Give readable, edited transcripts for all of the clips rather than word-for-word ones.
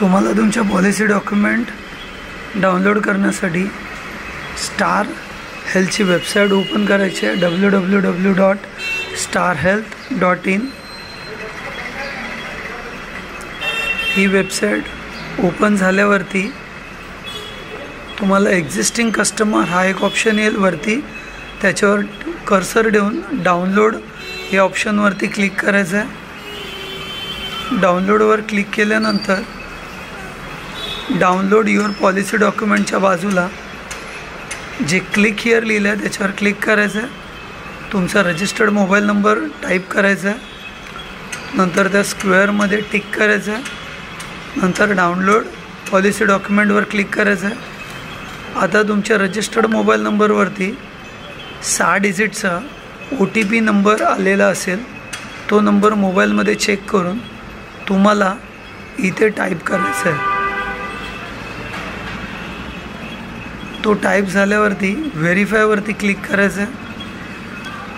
तुम्हाला तुमच्या policy document download करण्यासाठी स्टार हेल्थची वेबसाईट ओपन करायची आहे www.starhealth.in। ही वेबसाईट ओपन झाल्यावरती तुम्हाला एक्झिस्टिंग कस्टमर हा एक ऑप्शन येईल, वरती त्याच्यावर कर्सर देऊन डाउनलोड या ऑप्शनवरती क्लिक करायचं आहे। डाउनलोडवर क्लिक केल्यानंतर डाउनलोड युअर पॉलिसी डॉक्युमेंटच्या बाजूला जे क्लिक हिअर लिहिलं आहे त्याच्यावर क्लिक करायचं आहे। तुमचा रजिस्टर्ड मोबाईल नंबर टाईप करायचा आहे, नंतर त्या स्क्वेअरमध्ये टिक करायचं आहे, नंतर डाउनलोड पॉलिसी डॉक्युमेंटवर क्लिक करायचं आहे। आता तुमच्या रजिस्टर्ड मोबाईल नंबरवरती 6 डिजिटचा OTP नंबर आलेला असेल, तो नंबर मोबाईलमध्ये चेक करून तुम्हाला इथे टाईप करायचा आहे। तो टाईप झाल्यावरती व्हेरीफायवरती क्लिक करायचं आहे।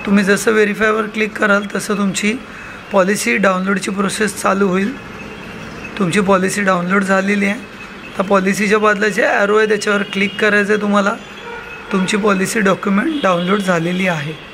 तुम्ही जसं व्हेरीफायवर क्लिक कराल तसं तुमची पॉलिसी डाउनलोडची प्रोसेस चालू होईल। तुमची पॉलिसी डाउनलोड झालेली आहे, तर पॉलिसीच्या बाजूला जे ॲरो आहे त्याच्यावर क्लिक करायचं आहे। तुम्हाला तुमची पॉलिसी डॉक्युमेंट डाउनलोड झालेली आहे।